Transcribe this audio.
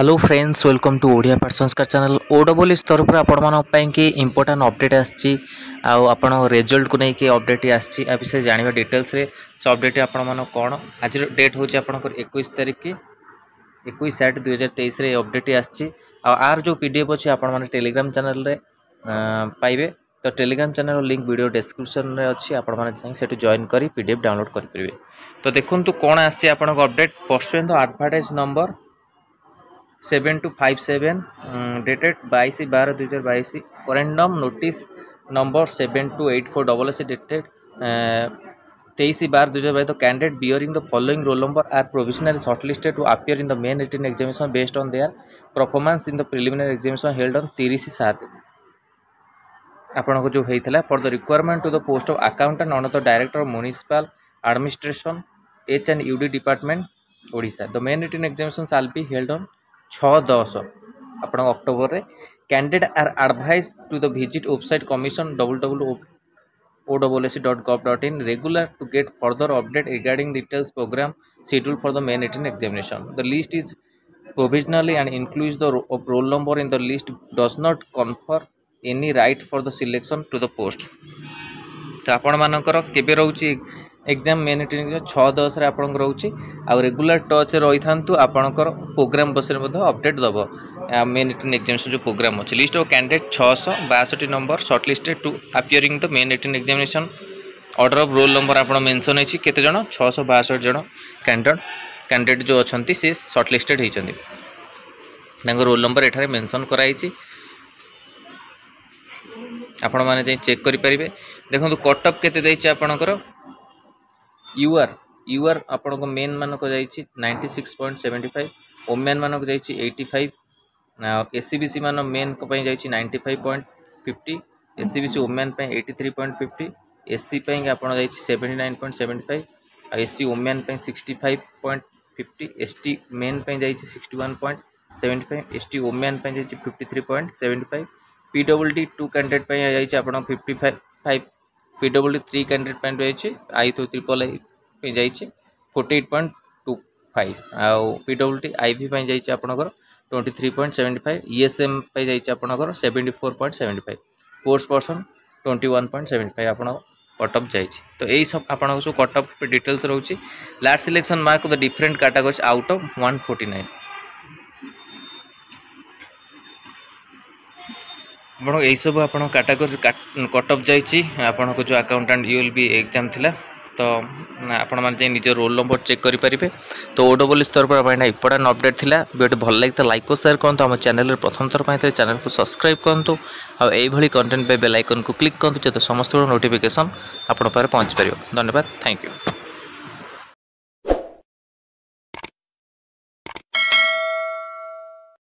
Hello friends welcome to Odia Path Sanskar channel ओडब्ल्यूएससी तरफ आपण के इम्पोर्टेंट अपडेट आसी आपण रिजल्ट को लेकिन अपडेट आसी विषय जाना डिटेल्स रे से अपडेट आपण कौन आज डेट हूँ आप 21/8/2023 अपडेट आसी आर जो पीडीएफ अच्छे आप टेलीग्राम चैनल रे पाइबे तो telegram channel link video description रे अच्छी आपड़ी जॉइन करी पीडीएफ डाउनलोड करेंगे। तो देखो कौन आसी आपको update pursuant advertise number 7257 dated 22/12/2022 corrigendum notice number 728400 dated 23/12/2022। तो candidate bearing the following roll number are provisionally shortlisted to appear in the main written examination based on their performance in the preliminary examination held on 30/7 आपन को जो होता for the requirement to the post of accountant under the Director of Municipal Administration, H and UD Department, Odisha. The main written examination shall be held on 6-10 upon October. Candidates are advised to the visit website commission www.oac.gov.in regular to get further update regarding details program schedule for the main written examination. The list is provisionally and includes the roll number in the list does not confer any right for the selection to the post. तो आपण मानकर केबे रहउची exam main written 6/10 आपण रोचे आउ regular touch रही था आपणकर प्रोग्राम बस अपडेट दब मेन रिटन एग्जामिनेशन जो प्रोग्राम अच्छे list of candidate 662 number shortlisted to appearing the main written examination order of roll number आप मेनसन होते जन 662 जन कैंडिडेट जो अच्छा सी शॉर्टलिस्टेड होती रोल नंबर एठार मेनसन कराई आपण मैंने चेक करेंगे। देखो कट ऑफ के आपणकर यूआर आपण को मेन मानक जाइए 96.75 ओमेन मानक जाइए 85 एससीबीसी मान मेन जाइए 95.50 एससीबीसी ओमेन 83.50 एससी आप 79.75 एससी ओमेन 65.50 एसटी मेन जाइए 61.75 एसटी ओमेन जाइए 53.75 पीडब्ल्यूडी 2 कैंडिडेट जाइए 55 PWD 3 कैंडिडेट पॉइंट जाइए आई तो ट्रिपल आई जाइए 48.25 आउ PWD IV जाइए आपणकर 23.75 ESM जाइए आपणकर 74.75 कोर्स पर्सन 21.75 आपन कट ऑफ जाइए। तो यही सब आपन सब कट ऑफ डिटेल्स रोचे। Last selection mark the different categories out of 149 आपको यही सब आप कैटेगरी कट ऑफ जाइए आपण को जो अकाउंटेंट यूएलबी एग्जाम थिला तो आपण माने निज रोल नंबर चेक करि परिबे। तो ओडब्ल्यूएससी तरफ इंपोर्टेंट अपडेट थिला वीडियो भल लगे लाइक और शेयर करंतु आम चैनल प्रथम थर पाई चैनल को सब्सक्राइब करंतु और यही कंटेंट बेल आइकन को क्लिक करंतु जते समस्त नोटिफिकेशन आपण पारे पहुंच पारियो। धन्यवाद थैंक यू।